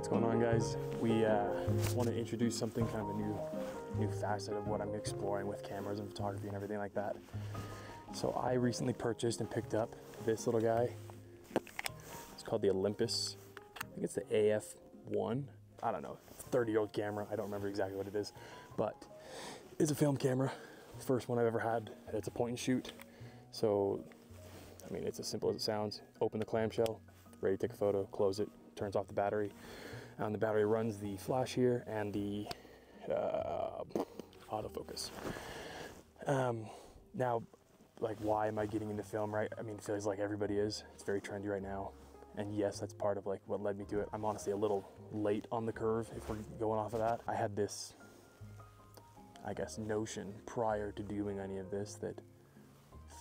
What's going on, guys? We want to introduce something, kind of a new facet of what I'm exploring with cameras and photography and everything like that. So I recently purchased and picked up this little guy. It's called the Olympus. I think it's the AF1. I don't know, 30-year-old camera. I don't remember exactly what it is, but it's a film camera. First one I've ever had. It's a point and shoot. So, I mean, it's as simple as it sounds. Open the clamshell, ready to take a photo, close it, turns off the battery, and the battery runs the flash here and the autofocus. Now, like, why am I getting into film, right? I mean, it feels like everybody is. It's very trendy right now. And yes, that's part of like what led me to it. I'm honestly a little late on the curve if we're going off of that. I had this, I guess, notion prior to doing any of this that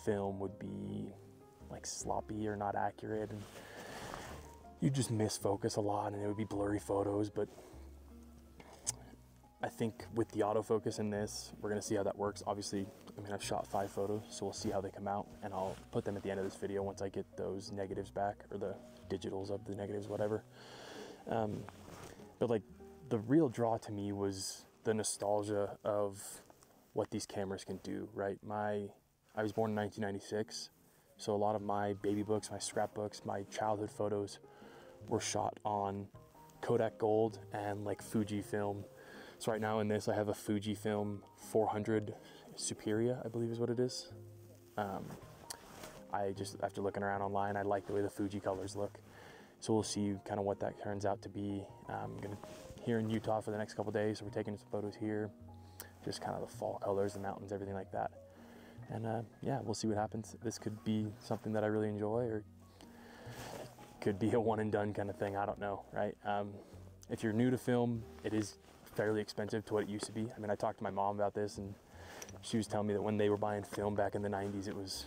film would be like sloppy or not accurate, and you just miss focus a lot and it would be blurry photos. But I think with the autofocus in this, we're gonna see how that works. Obviously, I mean, I've shot 5 photos, so we'll see how they come out, and I'll put them at the end of this video once I get those negatives back, or the digitals of the negatives, whatever. But like, the real draw to me was the nostalgia of what these cameras can do, right? I was born in 1996, so a lot of my baby books, my scrapbooks, my childhood photos were shot on Kodak Gold and like Fujifilm. So right now in this, I have a Fujifilm 400 Superior, I believe is what it is. I just, after looking around online, I like the way the Fuji colors look. So we'll see kind of what that turns out to be. I'm gonna here in Utah for the next couple days, so we're taking some photos here, just kind of the fall colors, the mountains, everything like that. And yeah, we'll see what happens. This could be something that I really enjoy, or it could be a one and done kind of thing. I don't know, right? If you're new to film, it is fairly expensive to what it used to be. I mean, I talked to my mom about this, and she was telling me that when they were buying film back in the 90s, it was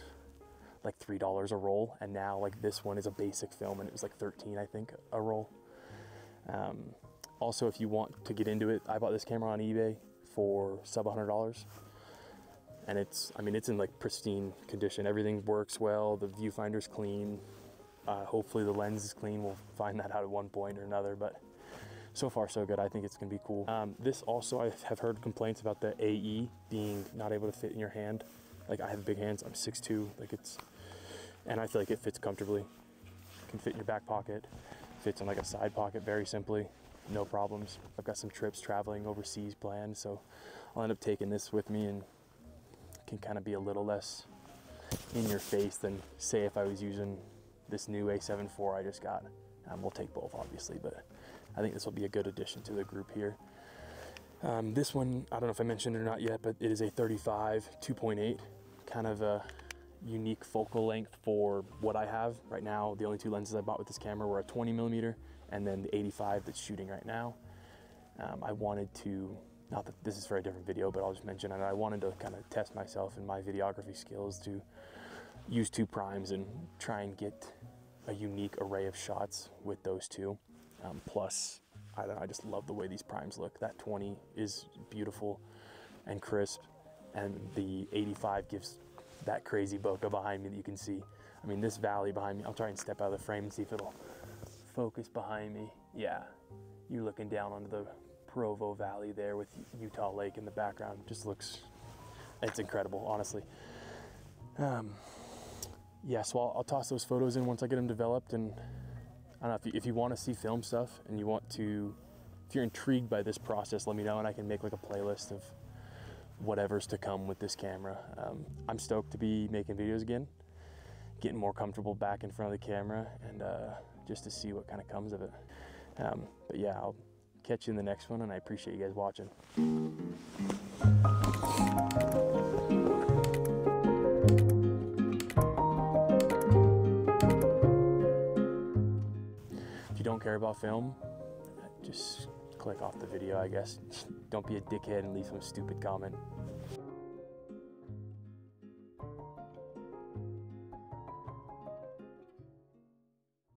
like $3 a roll, and now like this one is a basic film and it was like 13, I think, a roll. Also, if you want to get into it, I bought this camera on eBay for sub $100, and it's, I mean, it's in like pristine condition. Everything works well, the viewfinder's clean, hopefully the lens is clean. We'll find that out at one point or another, but so far so good. I think it's gonna be cool. This also, I have heard complaints about the AE being not able to fit in your hand. Like, I have big hands, I'm 6'2", like it's, and I feel like it fits comfortably. It can fit in your back pocket, fits in like a side pocket very simply, no problems. I've got some trips traveling overseas planned, so I'll end up taking this with me, and it can kind of be a little less in your face than, say, if I was using this new A7 IV I just got. We'll take both, obviously, but I think this will be a good addition to the group here. This one, I don't know if I mentioned it or not yet, but it is a 35 2.8, kind of a unique focal length for what I have right now. The only two lenses I bought with this camera were a 20mm and then the 85 that's shooting right now. I wanted to, not that this is for a different video, but I'll just mention it. I wanted to kind of test myself and my videography skills to use two primes and try and get a unique array of shots with those two. Plus, I don't know, I just love the way these primes look. That 20 is beautiful and crisp, and the 85 gives that crazy bokeh behind me that you can see. I mean, this valley behind me, I'll try and step out of the frame and see if it'll focus behind me. Yeah, you're looking down onto the Provo Valley there with Utah Lake in the background. Just looks, it's incredible, honestly. Yeah, so I'll toss those photos in once I get them developed, and I don't know, if you want to see film stuff and you want to, if you're intrigued by this process, let me know, and I can make like a playlist of whatever's to come with this camera. I'm stoked to be making videos again, getting more comfortable back in front of the camera, and just to see what kind of comes of it. But yeah, I'll catch you in the next one, and I appreciate you guys watching. Care about film, just click off the video, I guess. Don't be a dickhead and leave some stupid comment.